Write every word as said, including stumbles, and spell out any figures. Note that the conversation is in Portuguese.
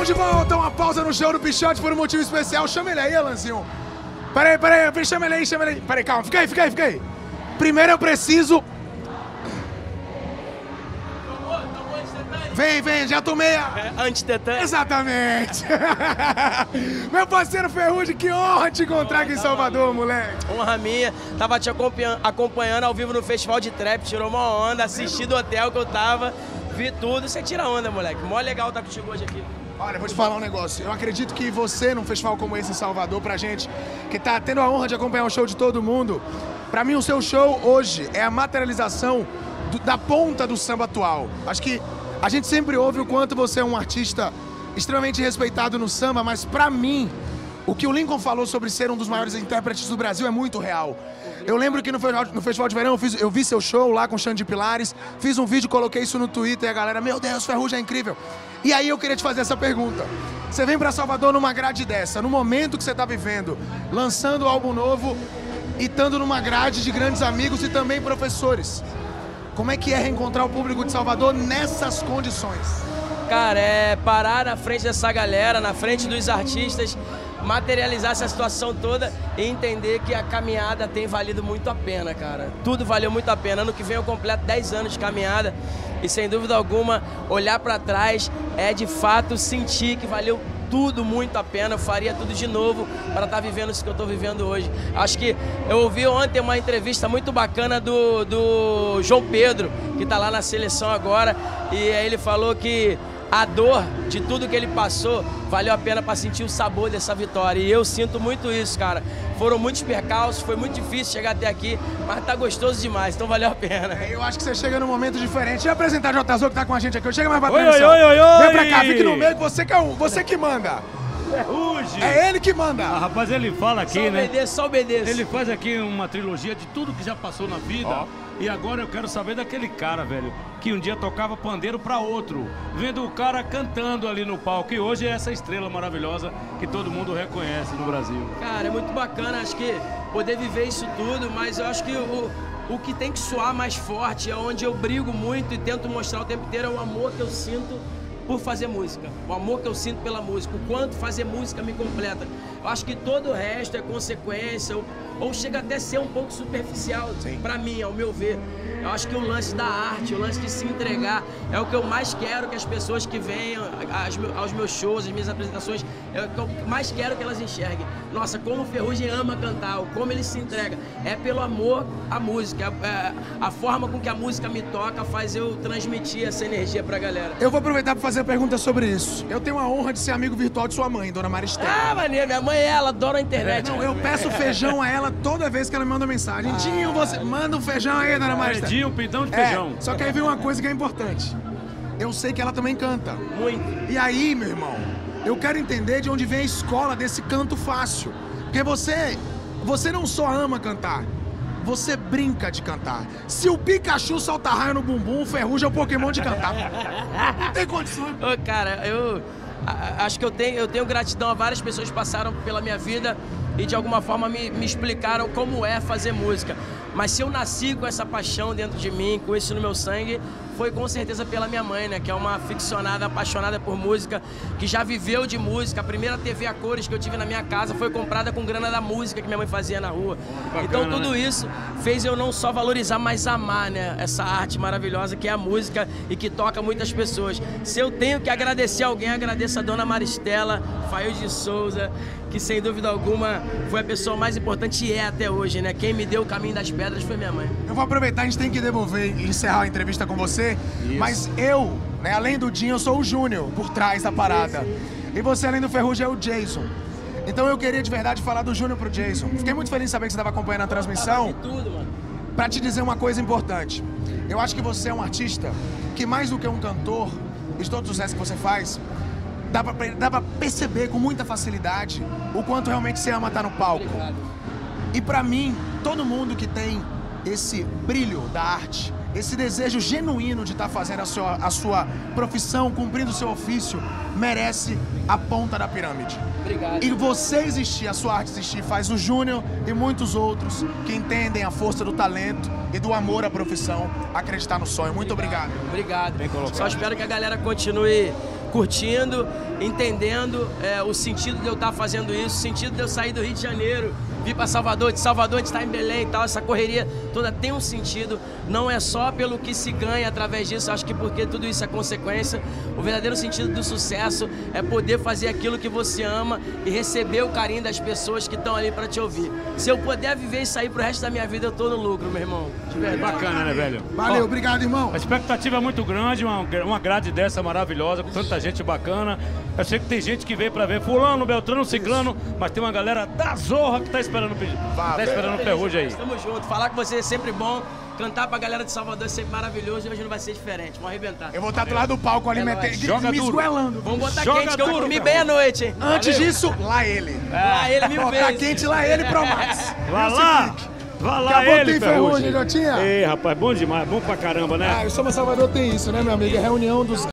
Estamos de volta, uma pausa no show do Pixote por um motivo especial. Chama ele aí, Alanzinho. Peraí, peraí, chama ele aí, chama ele aí. Peraí, calma, fica aí, fica aí, fica aí. Primeiro eu preciso... Tomou, tomou antitetânico? Vem, vem, já tomei a... É, antitetânico? Exatamente. Meu parceiro Ferrugem, que honra te encontrar aqui em Salvador, moleque. Honra minha. Tava te acompanhando ao vivo no Festival de Trap, tirou uma onda, assisti do hotel que eu tava... Vi tudo, você tira onda, moleque. Mó legal tá contigo hoje aqui. Olha, vou te falar um negócio. Eu acredito que você, num festival como esse em Salvador, pra gente, que tá tendo a honra de acompanhar o show de todo mundo, pra mim o seu show hoje é a materialização do, da ponta do samba atual. Acho que a gente sempre ouve o quanto você é um artista extremamente respeitado no samba, mas pra mim, o que o Lincoln falou sobre ser um dos maiores intérpretes do Brasil é muito real. Eu lembro que no Festival de Verão eu, fiz, eu vi seu show lá com o Xande de Pilares, fiz um vídeo, coloquei isso no Twitter e a galera, meu Deus, Ferrugem é incrível. E aí eu queria te fazer essa pergunta. Você vem pra Salvador numa grade dessa, no momento que você tá vivendo, lançando um álbum novo e estando numa grade de grandes amigos e também professores. Como é que é reencontrar o público de Salvador nessas condições? Cara, é parar na frente dessa galera, na frente dos artistas, materializar essa situação toda e entender que a caminhada tem valido muito a pena, cara. Tudo valeu muito a pena. Ano que vem eu completo dez anos de caminhada e, sem dúvida alguma, olhar pra trás é, de fato, sentir que valeu tudo muito a pena. Eu faria tudo de novo para estar vivendo isso que eu estou vivendo hoje. Acho que eu ouvi ontem uma entrevista muito bacana do, do João Pedro, que está lá na seleção agora, e aí ele falou que a dor de tudo que ele passou valeu a pena para sentir o sabor dessa vitória. E eu sinto muito isso, cara. Foram muitos percalços, foi muito difícil chegar até aqui, mas tá gostoso demais, então valeu a pena. É, eu acho que você chega num momento diferente. Deixa eu apresentar o Jota Zou que tá com a gente aqui. Eu chego mais pra frente. Oi, oi, oi, oi. Vem pra cá, fique no meio, você que, é um, você que manda. Ferrugem. É ele que manda. Ah, rapaz, ele fala aqui, só né? Só obedeça, só obedeça. Ele faz aqui uma trilogia de tudo que já passou na vida. Oh. E agora eu quero saber daquele cara, velho, que um dia tocava pandeiro pra outro, vendo o cara cantando ali no palco. E hoje é essa estrela maravilhosa que todo mundo reconhece no Brasil. Cara, é muito bacana, acho que poder viver isso tudo, mas eu acho que o, o que tem que soar mais forte, é onde eu brigo muito e tento mostrar o tempo inteiro, é o amor que eu sinto por fazer música. O amor que eu sinto pela música, o quanto fazer música me completa. Eu acho que todo o resto é consequência, ou, ou chega até a ser um pouco superficial, pra mim, ao meu ver. Eu acho que o lance da arte, o lance de se entregar, é o que eu mais quero que as pessoas que venham aos, aos meus shows, às minhas apresentações, é o que eu mais quero que elas enxerguem. Nossa, como o Ferrugem ama cantar, como ele se entrega. É pelo amor à música, é a forma com que a música me toca faz eu transmitir essa energia pra galera. Eu vou aproveitar pra fazer a pergunta sobre isso. Eu tenho a honra de ser amigo virtual de sua mãe, dona Maristela. Ah, maneiro, minha mãe. Mãe, ela adora a internet. É, não, eu peço feijão a ela toda vez que ela me manda mensagem. Ah, Dinho, você manda um feijão aí, dona Marista. É, Dinho, um pintão de feijão. É, só que aí vem uma coisa que é importante. Eu sei que ela também canta. Muito. E aí, meu irmão, eu quero entender de onde vem a escola desse canto fácil. Porque você, você não só ama cantar, você brinca de cantar. Se o Pikachu solta raio no bumbum, o Ferrugem é o Pokémon de cantar. Não tem condições. Ô, cara, eu... Acho que eu tenho, eu tenho gratidão a várias pessoas que passaram pela minha vida e de alguma forma me, me explicaram como é fazer música. Mas se eu nasci com essa paixão dentro de mim, com isso no meu sangue, foi com certeza pela minha mãe, né? Que é uma aficionada, apaixonada por música, que já viveu de música. A primeira T V a cores que eu tive na minha casa foi comprada com grana da música que minha mãe fazia na rua. Bacana, então tudo né? isso fez eu não só valorizar, mas amar, né? Essa arte maravilhosa que é a música e que toca muitas pessoas. Se eu tenho que agradecer alguém, agradeço a dona Maristela, Fábio de Souza, que sem dúvida alguma foi a pessoa mais importante e é até hoje, né? Quem me deu o caminho das pedras foi minha mãe. Eu vou aproveitar, a gente tem que devolver e encerrar a entrevista com você. Isso. Mas eu, né, além do Dinho, eu sou o Júnior, por trás da parada. E você, além do Ferrugem, é o Jason. Então eu queria de verdade falar do Júnior pro Jason. Fiquei muito feliz de saber que você estava acompanhando a transmissão. Pra te dizer uma coisa importante. Eu acho que você é um artista que, mais do que um cantor, de todos os sucessos que você faz, dá pra, dá pra perceber com muita facilidade o quanto realmente você ama estar no palco. Obrigado. E pra mim, todo mundo que tem esse brilho da arte, esse desejo genuíno de estar fazendo a sua, a sua profissão, cumprindo o seu ofício, merece a ponta da pirâmide. Obrigado. E você existir, a sua arte existir, faz o Júnior e muitos outros que entendem a força do talento e do amor à profissão acreditar no sonho. Muito obrigado. Obrigado. Obrigado. Só espero que a galera continue curtindo, entendendo é, o sentido de eu estar fazendo isso, o sentido de eu sair do Rio de Janeiro, vir para Salvador, de Salvador, de estar em Belém e tal, essa correria toda tem um sentido, não é só pelo que se ganha através disso, acho que porque tudo isso é consequência, o verdadeiro sentido do sucesso é poder fazer aquilo que você ama e receber o carinho das pessoas que estão ali para te ouvir. Se eu puder viver isso aí pro resto da minha vida, eu tô no lucro, meu irmão. É bacana, né, velho? Valeu, ó, obrigado, irmão. A expectativa é muito grande, uma, uma grade dessa maravilhosa, com tanta gente bacana. Eu sei que tem gente que veio pra ver fulano, beltrano, ciclano, isso. Mas tem uma galera da zorra que tá esperando o tá esperando Ferrugem aí. Tamo junto, falar com você é sempre bom, cantar pra galera de Salvador é sempre maravilhoso e hoje não vai ser diferente, vamos arrebentar. Eu vou estar do lado do palco ali, metendo, me esguelando. Vamos botar Joga quente, duro, que eu dormi bem à noite, hein? Antes Valeu. disso, lá ele. É. Lá ele mil vezes. Botar quente, lá ele pro Max. Lá, lá. Vai lá ele, Ferrugem. Ei, rapaz, bom demais, bom pra caramba, né? Ah, o Samba Salvador tem isso, né, meu amigo? É reunião dos...